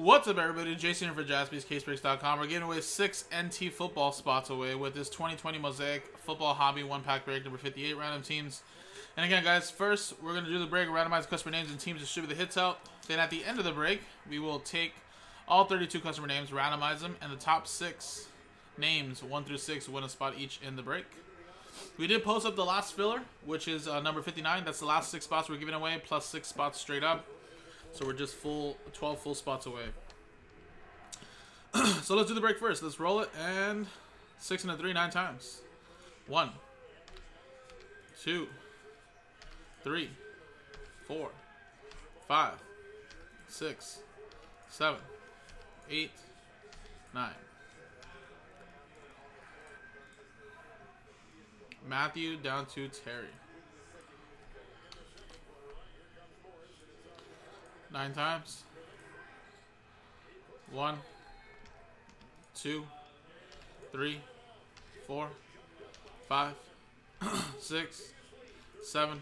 What's up, everybody? Jason here for JaspysCaseBreaks.com. We're giving away 6 NT football spots away with this 2020 Mosaic Football Hobby 1-Pack Break, number 58, random teams. And again, guys, first, we're going to do the break, randomize customer names and teams, distribute the hits out. Then at the end of the break, we will take all 32 customer names, randomize them, and the top 6 names, 1 through 6, win a spot each in the break. We did post up the last filler, which is number 59. That's the last 6 spots we're giving away, plus 6 spots straight up. So we're just 12 full spots away. So let's do the break first. Let's roll it, and 6 and a 3, 9 times. 1, 2, 3, 4, 5, 6, 7, 8, 9. Matthew down to Terry. 9 times. 1, 2, 3, 4, 5, 6, 7,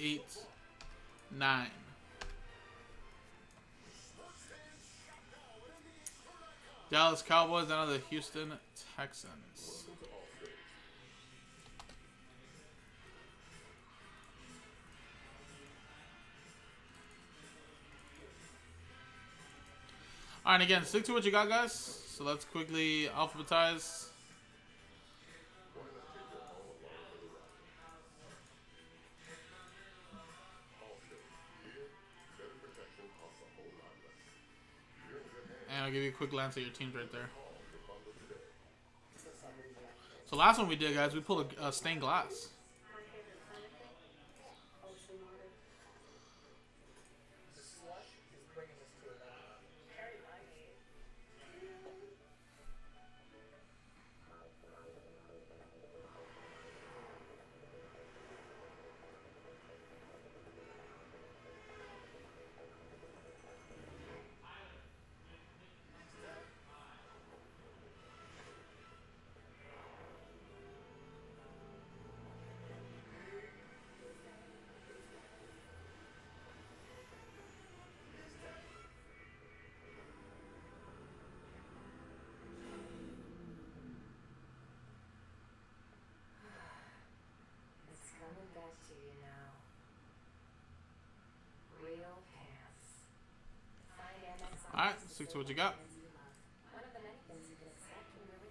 8, 9. Dallas Cowboys down to the Houston Texans. Alright, again, stick to what you got, guys. So let's quickly alphabetize. And I'll give you a quick glance at your teams right there. So last one we did, guys, we pulled a stained glass. To you now. Real pass. Alright, stick to what you got. One of the many things you can expect when you're with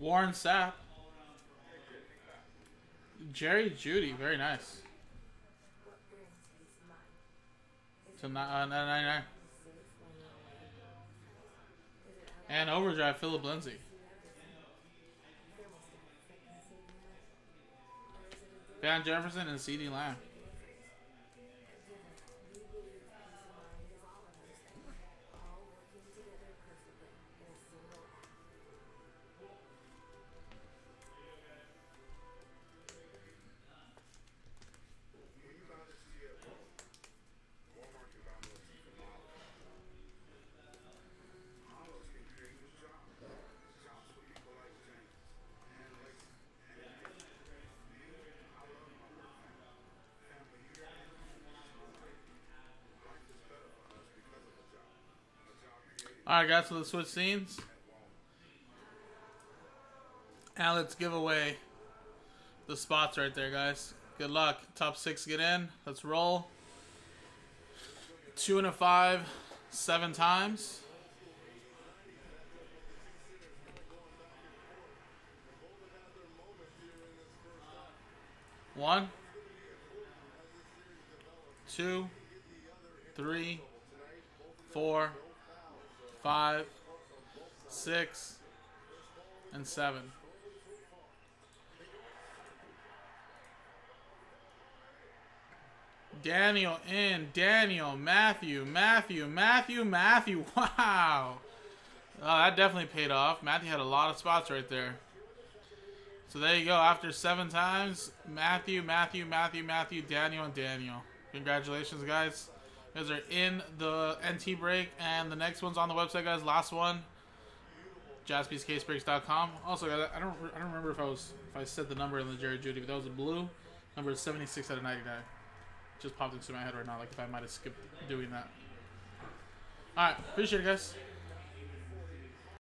Warren Sapp. Jerry Judy. Very nice. To 999. And overdrive Philip Lindsay. Van Jefferson and CeeDee Lamb. Alright, guys, so let's switch scenes. Now let's give away the spots right there, guys. Good luck. Top 6 get in. Let's roll. 2 and a 5, 7 times. 1, 2, 3, 4. 5, 6, and 7. Daniel in. Daniel. Matthew. Wow. That definitely paid off. Matthew had a lot of spots right there. So there you go. After 7 times, Matthew, Daniel, and Daniel. Congratulations, guys. You guys are in the NT break, and the next one's on the website, guys. Last one, JaspysCaseBreaks.com. Also, guys, I don't remember if I said the number in the Jerry Judy, but that was a blue number, 76/99. Just popped into my head right now, like if I might have skipped doing that. All right, appreciate it, guys.